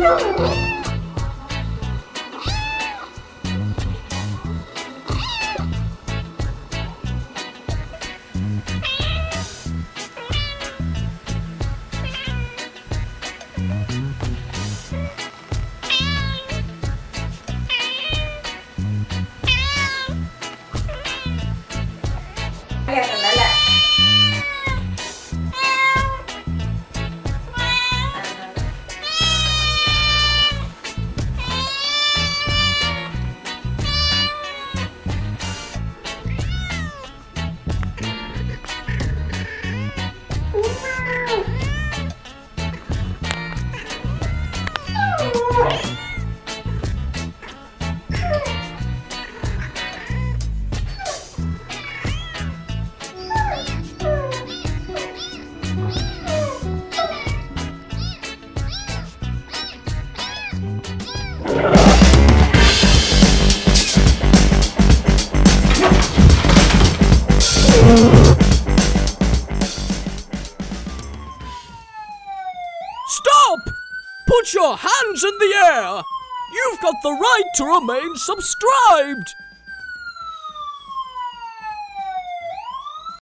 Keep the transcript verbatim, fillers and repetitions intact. Stop! Put your hands in the air! You've got the right to remain subscribed!